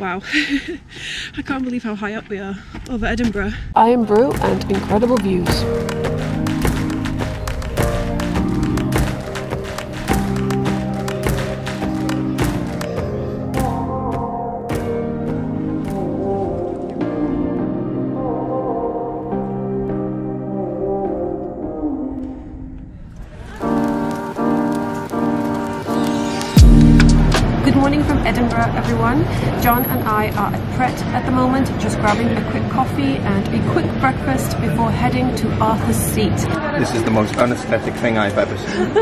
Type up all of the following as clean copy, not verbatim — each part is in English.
Wow, I can't believe how high up we are over Edinburgh. Irn-Bru and incredible views. Edinburgh everyone. John and I are at Pret at the moment, just grabbing a quick coffee and a quick breakfast before heading to Arthur's Seat. This is the most unaesthetic thing I've ever seen.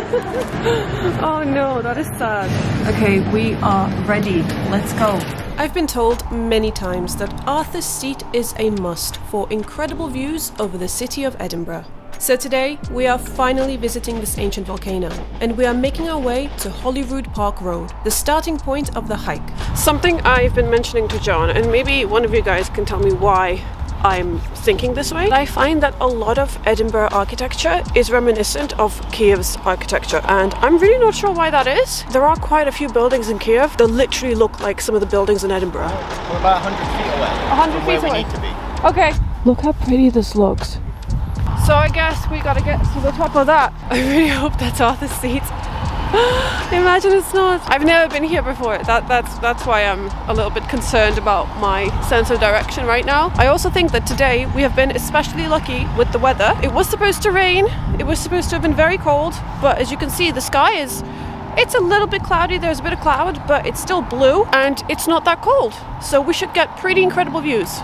Oh no, that is sad. Okay, we are ready. Let's go. I've been told many times that Arthur's Seat is a must for incredible views over the city of Edinburgh. So today, we are finally visiting this ancient volcano, and we are making our way to Holyrood Park Road, the starting point of the hike. Something I've been mentioning to John, and maybe one of you guys can tell me why I'm thinking this way, I find that a lot of Edinburgh architecture is reminiscent of Kiev's architecture, and I'm really not sure why that is. There are quite a few buildings in Kiev that literally look like some of the buildings in Edinburgh. We're about 100 feet away. 100 feet away? From where we need to be. Okay. Look how pretty this looks. So I guess we gotta get to the top of that. I really hope that's Arthur's Seat. Imagine it's not. I've never been here before. That's why I'm a little bit concerned about my sense of direction right now. I also think that today we have been especially lucky with the weather. It was supposed to rain. It was supposed to have been very cold. But as you can see, the sky is... It's a little bit cloudy, there's a bit of cloud, but it's still blue and it's not that cold. So we should get pretty incredible views.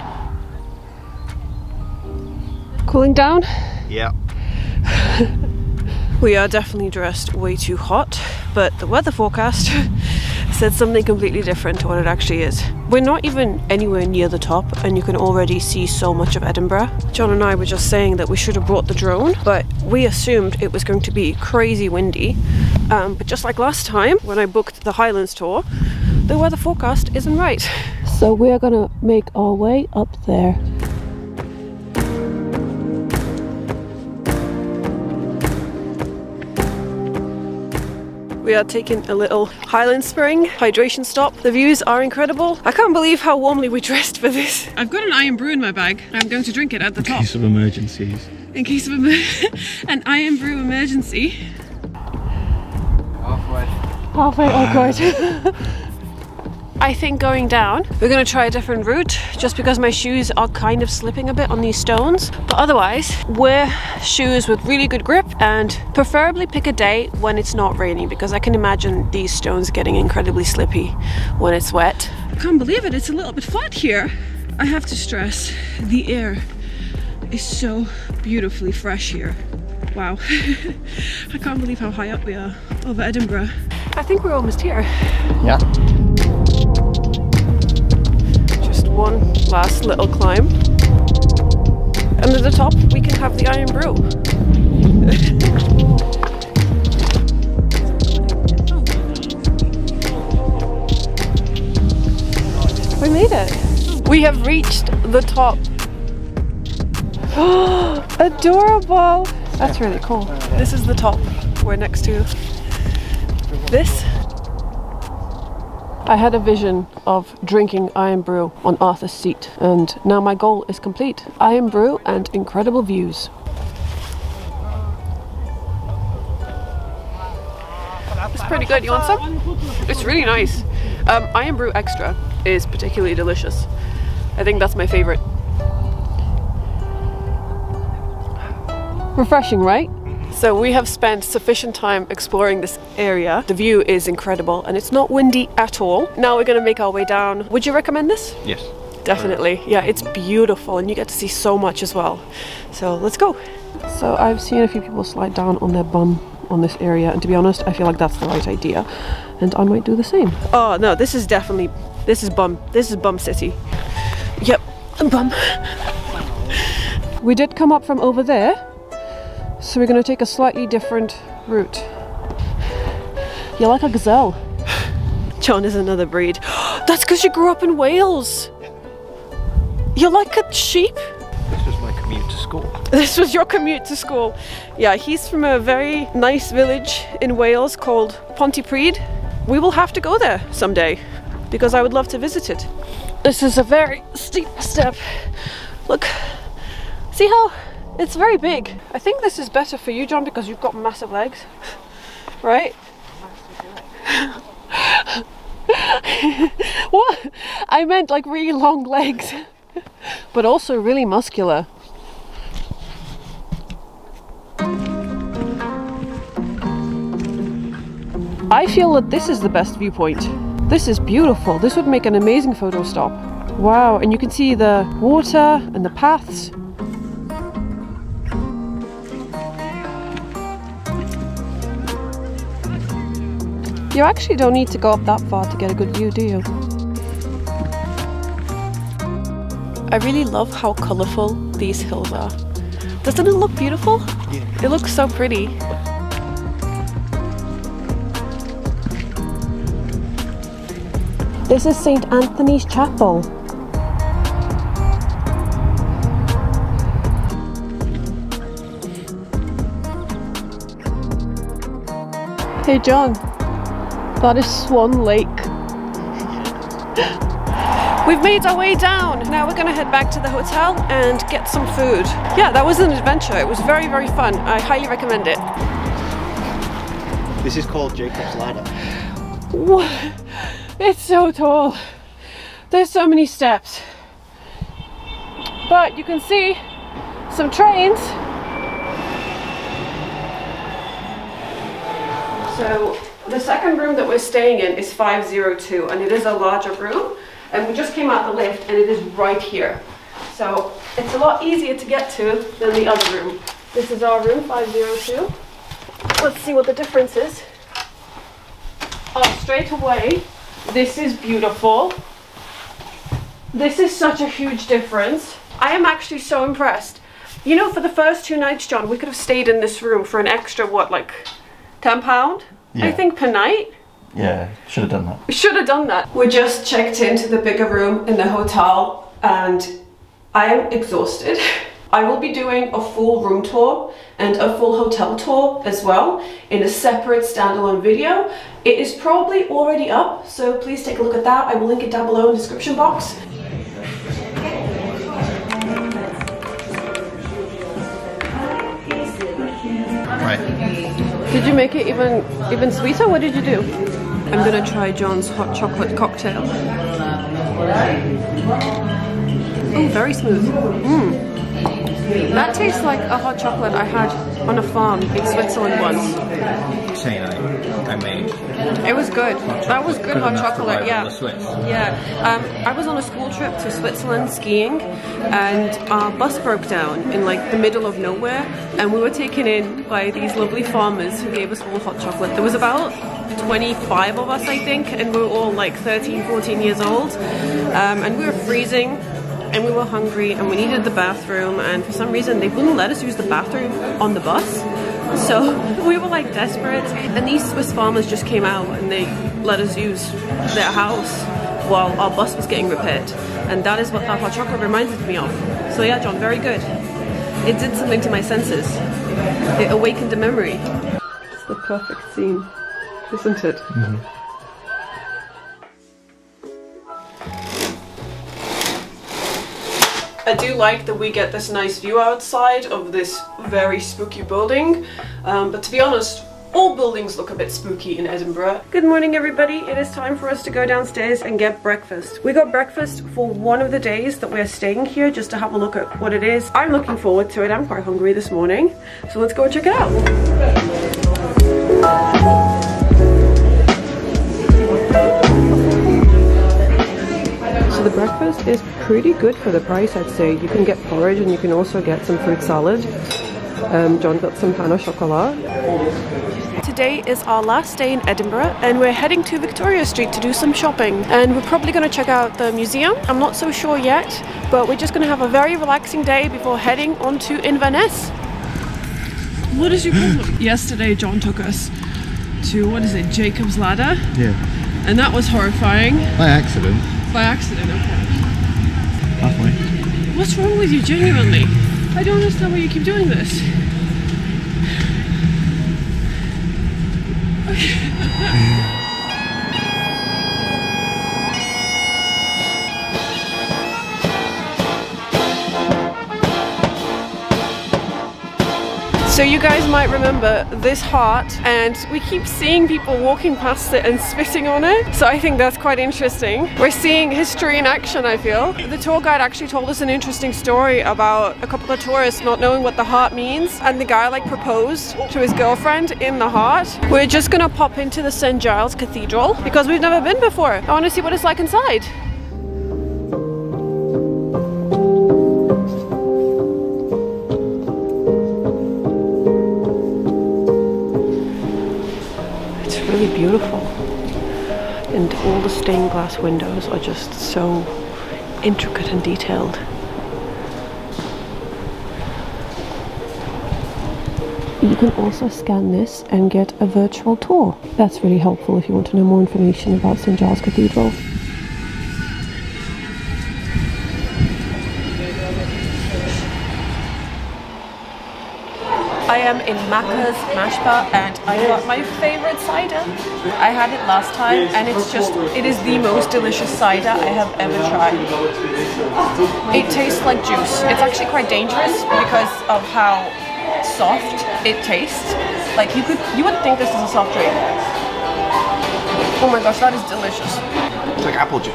Cooling down? Yeah. We are definitely dressed way too hot, but the weather forecast said something completely different to what it actually is. We're not even anywhere near the top, and you can already see so much of Edinburgh. John and I were just saying that we should have brought the drone, but we assumed it was going to be crazy windy. But just like last time, when I booked the Highlands tour, the weather forecast isn't right. So we are gonna make our way up there. We are taking a little Highland Spring hydration stop. The views are incredible. I can't believe how warmly we dressed for this. I've got an Irn-Bru in my bag and I'm going to drink it at the top. In case of emergencies. In case of an Irn-Bru emergency. Halfway. Halfway, oh god. I think going down, we're going to try a different route just because my shoes are kind of slipping a bit on these stones. But otherwise, wear shoes with really good grip and preferably pick a day when it's not raining, because I can imagine these stones getting incredibly slippy when it's wet. I can't believe it, it's a little bit flat here. I have to stress, the air is so beautifully fresh here. Wow, I can't believe how high up we are over Edinburgh. I think we're almost here. Yeah. One last little climb, and at the top we can have the Irn-Bru. We made it! We have reached the top. Oh, adorable! That's really cool. This is the top. We're next to this. I had a vision of drinking Irn-Bru on Arthur's Seat, and now my goal is complete. Irn-Bru and incredible views. It's pretty good, you want some? It's really nice. Irn-Bru Extra is particularly delicious. I think that's my favourite. Refreshing, right? So we have spent sufficient time exploring this area. The view is incredible and it's not windy at all. Now we're going to make our way down. Would you recommend this? Yes. Definitely. Yeah, it's beautiful and you get to see so much as well. So let's go. So I've seen a few people slide down on their bum on this area, and to be honest, I feel like that's the right idea and I might do the same. Oh no, this is definitely, this is bum city. Yep, bum. We did come up from over there. So we're going to take a slightly different route. You're like a gazelle. John is another breed. That's because you grew up in Wales. You're like a sheep. This was my commute to school. This was your commute to school. Yeah, he's from a very nice village in Wales called Pontypridd. We will have to go there someday. because I would love to visit it. This is a very steep step. Look, see how it's very big. I think this is better for you, John, because you've got massive legs, right? What? I meant like really long legs, but also really muscular. I feel that this is the best viewpoint. This is beautiful. This would make an amazing photo stop. Wow, and you can see the water and the paths. You actually don't need to go up that far to get a good view, do you? I really love how colourful these hills are. Doesn't it look beautiful? Yeah. It looks so pretty. This is St. Anthony's Chapel. Hey John, that is Swan Lake. We've made our way down. Now we're gonna head back to the hotel and get some food. Yeah, that was an adventure. It was very, very fun. I highly recommend it. This is called Jacob's Ladder. What? It's so tall. There's so many steps. But you can see some trains. So the second room that we're staying in is 502, and it is a larger room. And we just came out the lift and it is right here. So it's a lot easier to get to than the other room. This is our room, 502. Let's see what the difference is. Oh, straight away. This is beautiful. This is such a huge difference. I am actually so impressed. You know, for the first two nights, John, we could have stayed in this room for an extra, what, like £10, yeah. I think, per night. Yeah, should have done that. We should have done that. We just checked into the bigger room in the hotel and I am exhausted. I will be doing a full room tour and a full hotel tour as well in a separate standalone video. It is probably already up, so please take a look at that. I will link it down below in the description box. Right. Did you make it even sweeter? What did you do? I'm gonna try John's hot chocolate cocktail. Oh, very smooth. Mm. That tastes like a hot chocolate I had on a farm in Switzerland once. I made. It was good. That was good hot chocolate, yeah. Yeah. I was on a school trip to Switzerland skiing, and our bus broke down in like the middle of nowhere, and we were taken in by these lovely farmers who gave us all hot chocolate. There was about 25 of us, I think, and we were all like 13, 14 years old, and we were freezing. And we were hungry and we needed the bathroom, and for some reason they wouldn't let us use the bathroom on the bus, so we were like desperate, and these Swiss farmers just came out and they let us use their house while our bus was getting repaired, and that is what that hot chocolate reminded me of. So yeah, John, very good. It did something to my senses. It awakened a memory. It's the perfect scene, isn't it? Mm-hmm. I do like that we get this nice view outside of this very spooky building, but to be honest, all buildings look a bit spooky in Edinburgh. Good morning, everybody. It is time for us to go downstairs and get breakfast. We got breakfast for one of the days that we're staying here, just to have a look at what it is. I'm looking forward to it. I'm quite hungry this morning, so let's go and check it out. The breakfast is pretty good for the price, I'd say. You can get porridge and you can also get some fruit salad. John got some pan au chocolat. Today is our last day in Edinburgh and we're heading to Victoria Street to do some shopping. And we're probably going to check out the museum. I'm not so sure yet, but we're just going to have a very relaxing day before heading on to Inverness. What is your problem? Yesterday John took us to, what is it, Jacob's Ladder? Yeah. And that was horrifying. By accident. By accident, okay. Halfway. What's wrong with you, genuinely? I don't understand why you keep doing this. So you guys might remember this heart, and we keep seeing people walking past it and spitting on it. So I think that's quite interesting. We're seeing history in action, I feel. The tour guide actually told us an interesting story about a couple of tourists not knowing what the heart means, and the guy like proposed to his girlfriend in the heart. We're just gonna pop into the St. Giles Cathedral because we've never been before. I wanna see what it's like inside. Beautiful, and all the stained glass windows are just so intricate and detailed. You can also scan this and get a virtual tour. That's really helpful if you want to know more information about St. Giles Cathedral. I am in Maca's Mashpa and I got my favorite cider. I had it last time and it's just, it is the most delicious cider I have ever tried. It tastes like juice. It's actually quite dangerous because of how soft it tastes. Like you would think this is a soft drink. Oh my gosh, that is delicious. It's like apple juice.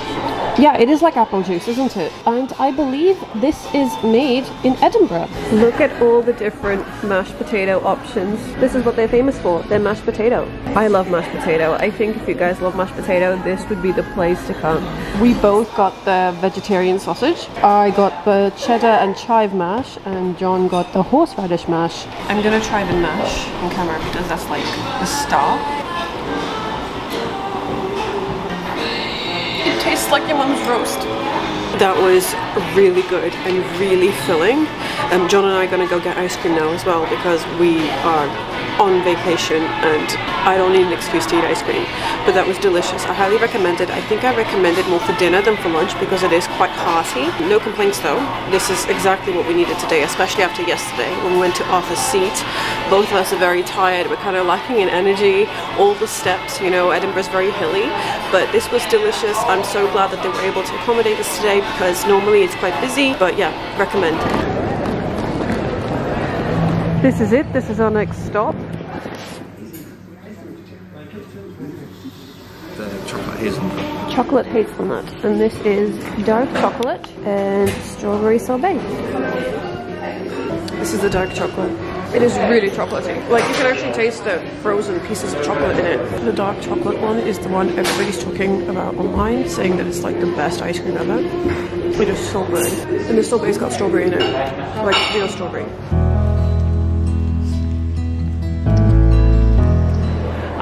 Yeah, it is like apple juice, isn't it? And I believe this is made in Edinburgh. Look at all the different mashed potato options. This is what they're famous for, their mashed potato. I love mashed potato. I think if you guys love mashed potato, this would be the place to come. We both got the vegetarian sausage. I got the cheddar and chive mash, and John got the horseradish mash. I'm gonna try the mash on camera because that's like the star. Tastes like your mum's roast. That was really good and really filling. John and I are gonna go get ice cream now as well because we are on vacation and I don't need an excuse to eat ice cream. But that was delicious. I highly recommend it. I think I recommend it more for dinner than for lunch because it is quite hearty. No complaints though. This is exactly what we needed today, especially after yesterday when we went to Arthur's Seat. Both of us are very tired. We're kind of lacking in energy. All the steps, you know, Edinburgh's very hilly, but this was delicious. I'm so glad that they were able to accommodate us today because normally it's quite busy, but yeah, recommend. This is it. This is our next stop. The chocolate hazelnut. Chocolate hazelnut. And this is dark chocolate and strawberry sorbet. This is the dark chocolate. It is really chocolatey. Like you can actually taste the frozen pieces of chocolate in it. The dark chocolate one is the one everybody's talking about online, saying that it's like the best ice cream ever. It is so good. And the sorbet's got strawberry in it. Like real strawberry.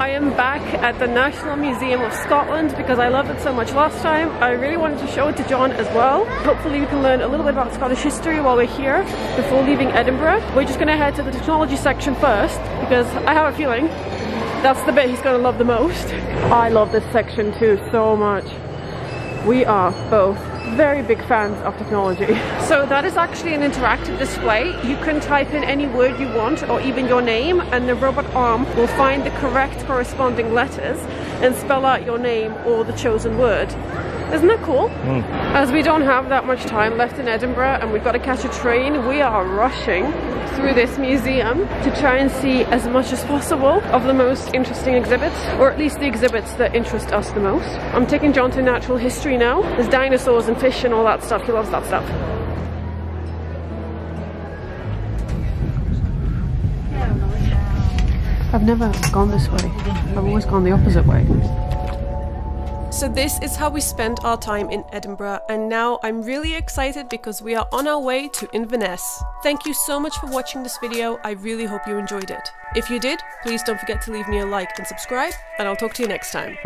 I am back at the National Museum of Scotland because I loved it so much last time. I really wanted to show it to John as well. Hopefully we can learn a little bit about Scottish history while we're here before leaving Edinburgh. We're just going to head to the technology section first because I have a feeling that's the bit he's going to love the most. I love this section too so much. We are both very big fans of technology. So that is actually an interactive display. You can type in any word you want or even your name, and the robot arm will find the correct corresponding letters and spell out your name or the chosen word. Isn't that cool? Mm. As we don't have that much time left in Edinburgh and we've got to catch a train, we are rushing through this museum to try and see as much as possible of the most interesting exhibits, or at least the exhibits that interest us the most. I'm taking John to natural history now. There's dinosaurs and fish and all that stuff. He loves that stuff. I've never gone this way. I've always gone the opposite way. So this is how we spent our time in Edinburgh, and now I'm really excited because we are on our way to Inverness. Thank you so much for watching this video. I really hope you enjoyed it. If you did, please don't forget to leave me a like and subscribe, and I'll talk to you next time.